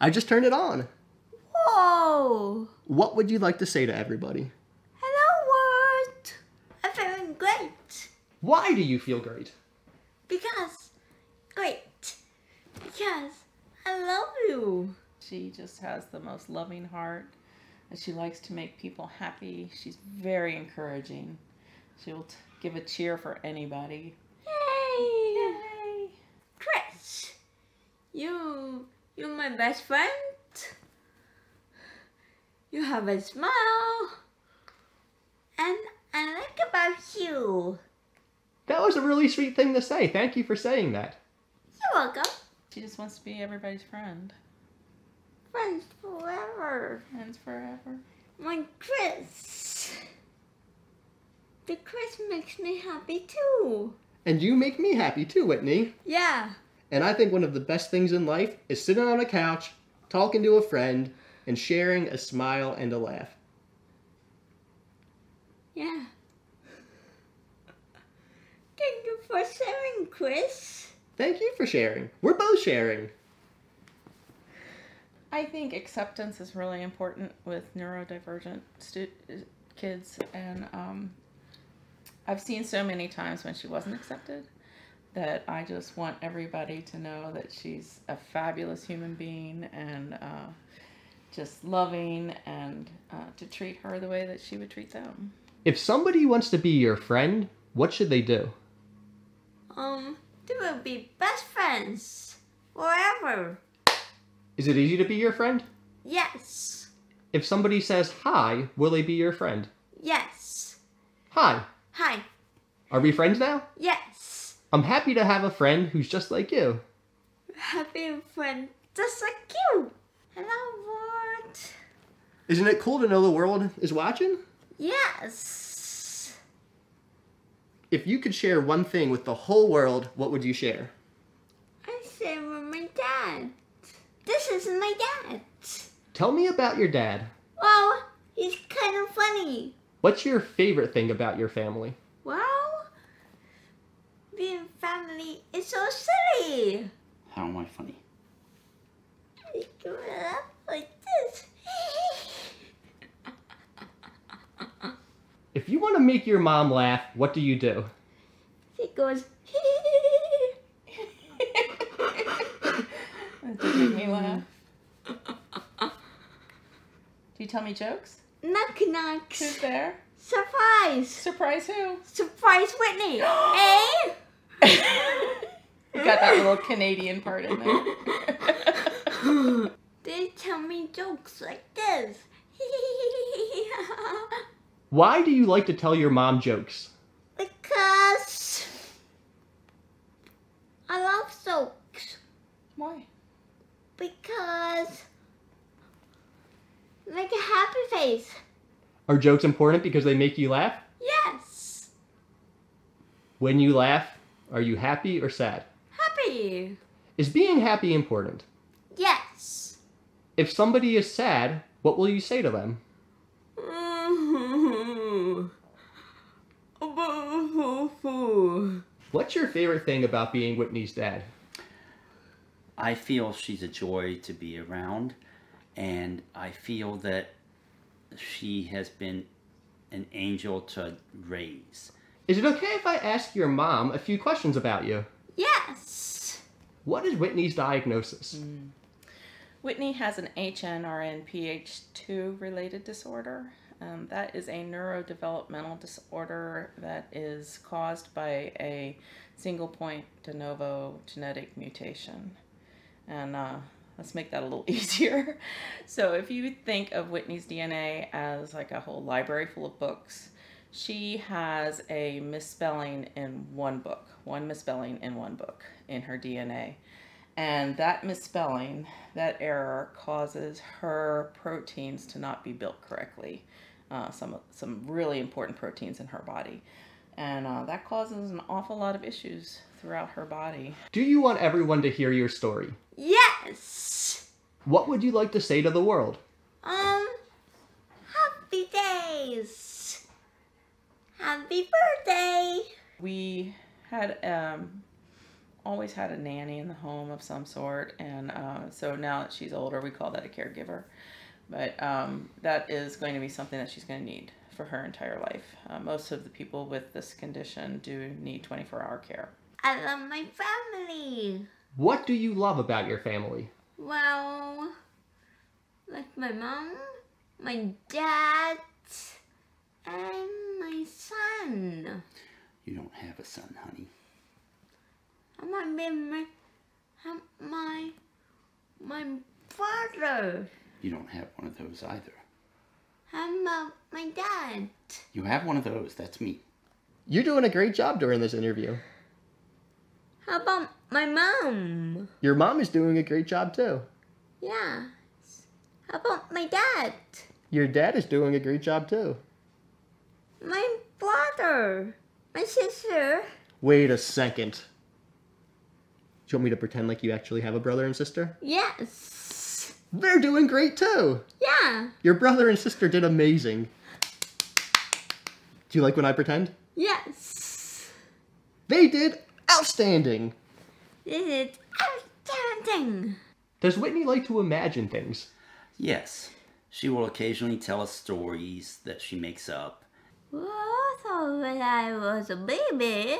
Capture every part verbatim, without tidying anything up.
I just turned it on. Whoa. What would you like to say to everybody? Hello, world. I'm feeling great. Why do you feel great? Because, great. Because I love you. She just has the most loving heart. And she likes to make people happy. She's very encouraging. She will t give a cheer for anybody. Yay! Yay! Chris, you, you're my best friend. You have a smile. And I like about you. That was a really sweet thing to say. Thank you for saying that. You're welcome. She just wants to be everybody's friend. Friends forever. Friends forever. My Chris. The Chris makes me happy too. And you make me happy too, Whitney. Yeah. And I think one of the best things in life is sitting on a couch, talking to a friend, and sharing a smile and a laugh. Yeah. Thank you for sharing, Chris. Thank you for sharing. We're both sharing. I think acceptance is really important with neurodivergent stu kids, and um, I've seen so many times when she wasn't accepted that I just want everybody to know that she's a fabulous human being and uh, just loving, and uh, to treat her the way that she would treat them. If somebody wants to be your friend, what should they do? Um, they will be best friends forever. Is it easy to be your friend? Yes. If somebody says hi, will they be your friend? Yes. Hi. Hi. Are we friends now? Yes. I'm happy to have a friend who's just like you. Happy friend just like you. Hello, world. Isn't it cool to know the world is watching? Yes. If you could share one thing with the whole world, what would you share? I'd share with my dad. This is my dad. Tell me about your dad. Well, he's kind of funny. What's your favorite thing about your family? Well, being family is so silly. How am I funny? I do it up like this. If you want to make your mom laugh, what do you do? She goes, to make me laugh. Do you tell me jokes? Knock knock. Who's there? Surprise. Surprise who? Surprise Whitney. Eh? You got that little Canadian part in there. They tell me jokes like this. Why do you like to tell your mom jokes? Because I love jokes. Why? Because make a happy face. Are jokes important because they make you laugh? Yes. When you laugh, are you happy or sad? Happy. Is being happy important? Yes. If somebody is sad, what will you say to them? What's your favorite thing about being Whitney's dad? I feel she's a joy to be around, and I feel that she has been an angel to raise. Is it okay if I ask your mom a few questions about you? Yes! What is Whitney's diagnosis? Mm. Whitney has an H N R N P H two related disorder. Um, that is a neurodevelopmental disorder that is caused by a single point de novo genetic mutation. And uh, let's make that a little easier. So if you think of Whitney's D N A as like a whole library full of books, she has a misspelling in one book, one misspelling in one book in her D N A. And that misspelling, that error, causes her proteins to not be built correctly. Uh, some, some really important proteins in her body. And uh, that causes an awful lot of issues throughout her body. Do you want everyone to hear your story? Yes! What would you like to say to the world? Um, happy days! Happy birthday! We had um, always had a nanny in the home of some sort, and uh, so now that she's older, we call that a caregiver. But um, that is going to be something that she's going to need for her entire life. Uh, most of the people with this condition do need twenty-four hour care. I love my family. What do you love about your family? Well, like my mom, my dad, and my son. You don't have a son, honey. And my my, my, my father. You don't have one of those either. I'm uh, my dad. You have one of those. That's me. You're doing a great job during this interview. How about my mom? Your mom is doing a great job too. Yeah. How about my dad? Your dad is doing a great job too. My brother. My sister. Wait a second. Do you want me to pretend like you actually have a brother and sister? Yes. They're doing great too. Yeah. Your brother and sister did amazing. Do you like when I pretend? Yes. They did outstanding. They did outstanding. Does Whitney like to imagine things? Yes. She will occasionally tell us stories that she makes up. Well, I thought when I was a baby.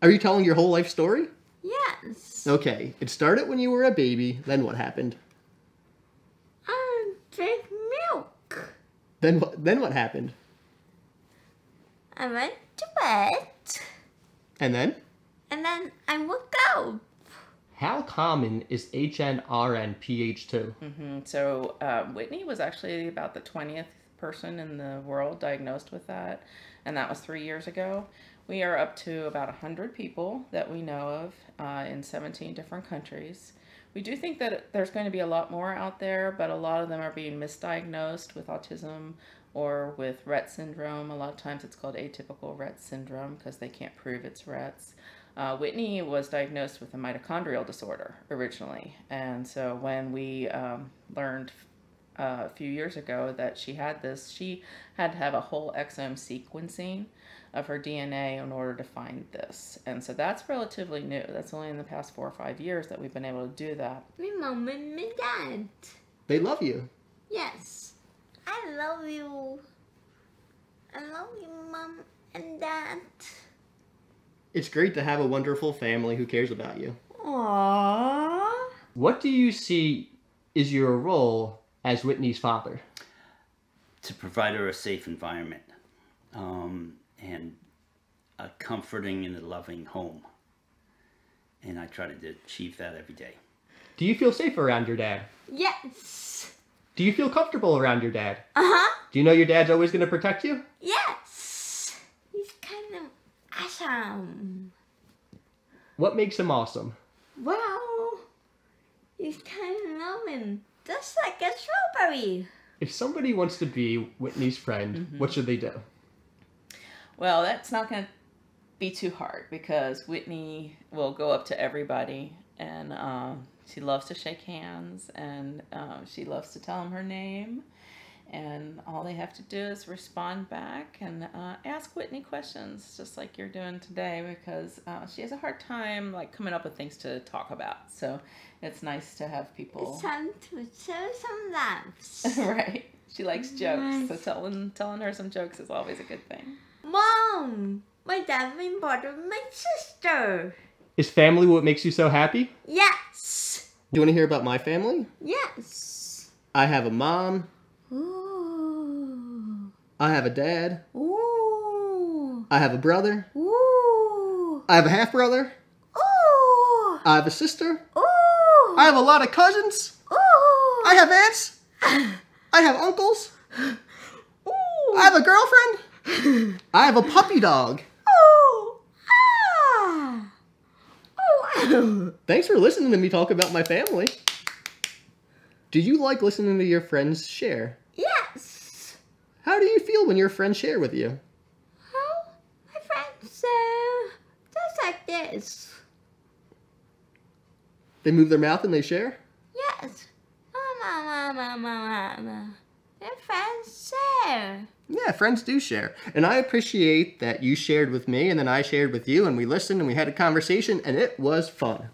Are you telling your whole life story? Yes. Okay. It started when you were a baby, then what happened? I drank milk. Then what, then what happened? I went to bed. And then? And then I woke up. How common is H N R N P H two? Mm-hmm. So uh, Whitney was actually about the twentieth person in the world diagnosed with that, and that was three years ago. We are up to about one hundred people that we know of uh, in seventeen different countries. We do think that there's going to be a lot more out there, but a lot of them are being misdiagnosed with autism or with Rett syndrome. A lot of times it's called atypical Rett syndrome because they can't prove it's Rett's. Uh, Whitney was diagnosed with a mitochondrial disorder originally, and so when we um, learned uh, a few years ago that she had this, she had to have a whole exome sequencing of her D N A in order to find this. And so that's relatively new. That's only in the past four or five years that we've been able to do that. My mom and my dad. They love you. Yes. I love you. I love you, mom and dad. It's great to have a wonderful family who cares about you. Aww. What do you see is your role as Whitney's father? To provide her a safe environment. Um, and a comforting and a loving home. And I try to achieve that every day. Do you feel safe around your dad? Yes. Do you feel comfortable around your dad? Uh-huh. Do you know your dad's always going to protect you? Yes. He's kind of awesome. What makes him awesome? Well, he's kind of loving, just like a strawberry. If somebody wants to be Whitney's friend, mm-hmm. what should they do? Well, that's not going to be too hard because Whitney will go up to everybody, and uh, she loves to shake hands, and uh, she loves to tell them her name, and all they have to do is respond back and uh, ask Whitney questions, just like you're doing today, because uh, she has a hard time like coming up with things to talk about. So it's nice to have people. It's time to show some laughs. Right. She likes jokes, so telling telling her some jokes is always a good thing. Mom, my dad, my brother, my sister. Is family what makes you so happy? Yes. Do you want to hear about my family? Yes. I have a mom. Ooh. I have a dad. Ooh. I have a brother. Ooh. I have a half brother. Ooh. I have a sister. Ooh. I have a lot of cousins. Ooh. I have aunts. I have uncles. Ooh. I have a girlfriend. I have a puppy dog. Oh, ah. Oh. Thanks for listening to me talk about my family. Do you like listening to your friends share? Yes. How do you feel when your friends share with you? Oh, my friends uh, just like this. They move their mouth and they share? Yes. Mama, mama, mama, mama. friends share. Yeah, friends do share. And I appreciate that you shared with me and then I shared with you and we listened and we had a conversation and it was fun.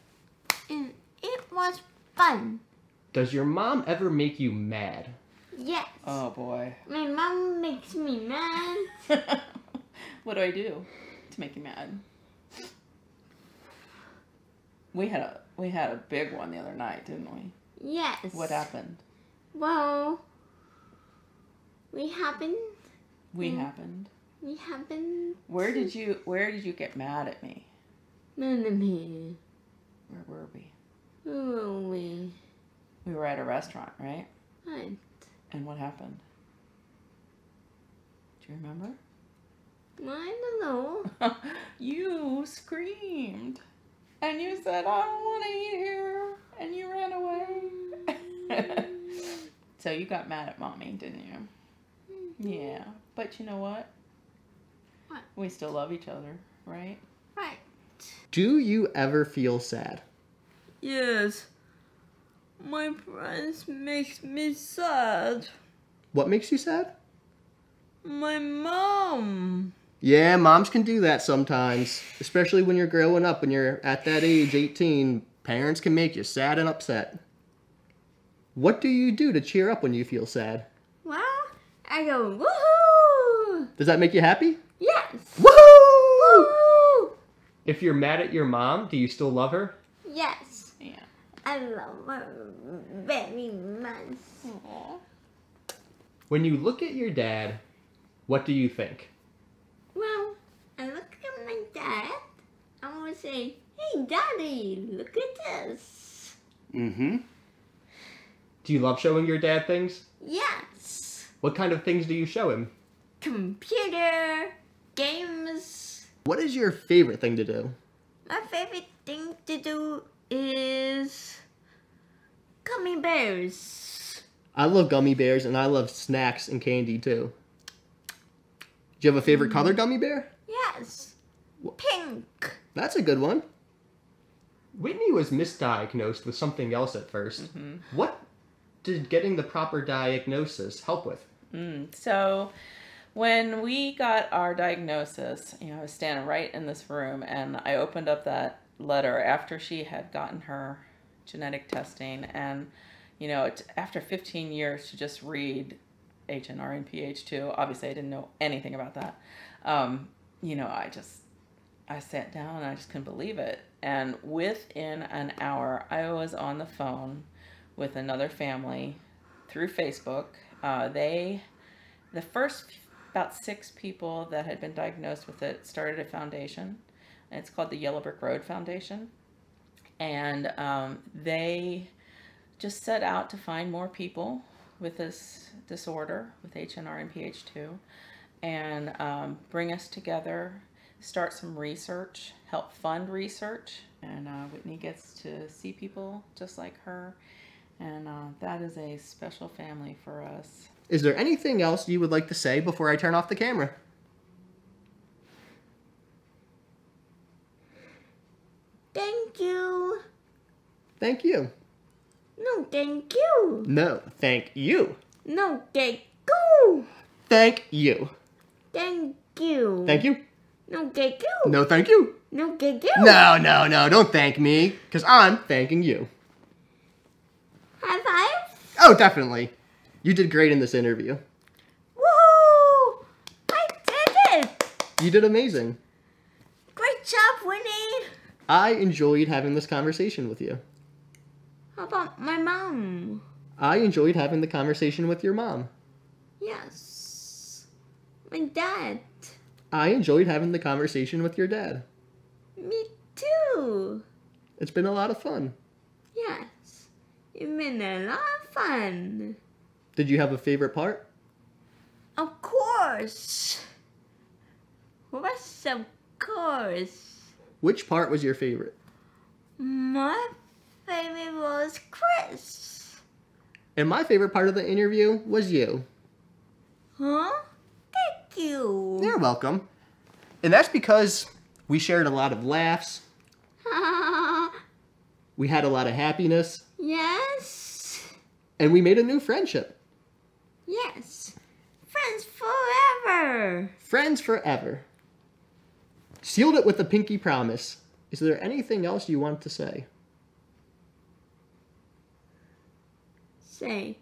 And it was fun. Does your mom ever make you mad? Yes. Oh boy. My mom makes me mad. What do I do to make you mad? We had a we had a big one the other night, didn't we? Yes. What happened? Well, we happened. We happened. We happened. Where did you Where did you get mad at me? Mad at me. Where were we? Where were we? We were at a restaurant, right? Right. And what happened? Do you remember? I don't know. You screamed. And you said, I don't want to eat here. And you ran away. So you got mad at Mommy, didn't you? Mm-hmm. Yeah. But you know what? What? We still love each other, right? Right. Do you ever feel sad? Yes. My friends makes me sad. What makes you sad? My mom. Yeah, moms can do that sometimes, especially when you're growing up and you're at that age, eighteen. Parents can make you sad and upset. What do you do to cheer up when you feel sad? Well, I go, woohoo! Does that make you happy? Yes. Woohoo! Woohoo! If you're mad at your mom, do you still love her? Yes. Yeah. I love her very much. Aww. When you look at your dad, what do you think? Well, I look at my dad, I want to say, hey Daddy, look at this. Mm-hmm. Do you love showing your dad things? Yes. What kind of things do you show him? Computer, games. What is your favorite thing to do? My favorite thing to do is gummy bears. I love gummy bears and I love snacks and candy too. Do you have a favorite color gummy bear? Yes. Pink. That's a good one. Whitney was misdiagnosed with something else at first. Mm-hmm. What did getting the proper diagnosis help with? Mm, so when we got our diagnosis, you know, I was standing right in this room and I opened up that letter after she had gotten her genetic testing. And, you know, it, after fifteen years to just read H N R N P H two. Obviously, I didn't know anything about that. Um, you know, I just, I sat down and I just couldn't believe it. And within an hour, I was on the phone with another family through Facebook. Uh, they, the first about six people that had been diagnosed with it started a foundation. And it's called the Yellow Brick Road Foundation. And um, they just set out to find more people with this disorder, with H N R N P H two, and um, bring us together, start some research, help fund research, and uh, Whitney gets to see people just like her, and uh, that is a special family for us. Is there anything else you would like to say before I turn off the camera? Thank you. Thank you. No, thank you. No, thank you. No, thank you. Thank you. Thank you. Thank you. No, thank you. No, thank you. No, thank you. No, no, no, don't thank me, because I'm thanking you. High five? Oh, definitely. You did great in this interview. Woohoo! I did it! You did amazing. Great job, Whitney. I enjoyed having this conversation with you. How about my mom? I enjoyed having the conversation with your mom. Yes. My dad. I enjoyed having the conversation with your dad. Me too. It's been a lot of fun. Yes. It's been a lot of fun. Did you have a favorite part? Of course. What's of course? Which part was your favorite? My favorite was Chris. And my favorite part of the interview was you. Huh? Thank you. You're welcome. And that's because we shared a lot of laughs. We had a lot of happiness. Yes. And we made a new friendship. Yes. Friends forever. Friends forever. Sealed it with a pinky promise. Is there anything else you want to say? Say.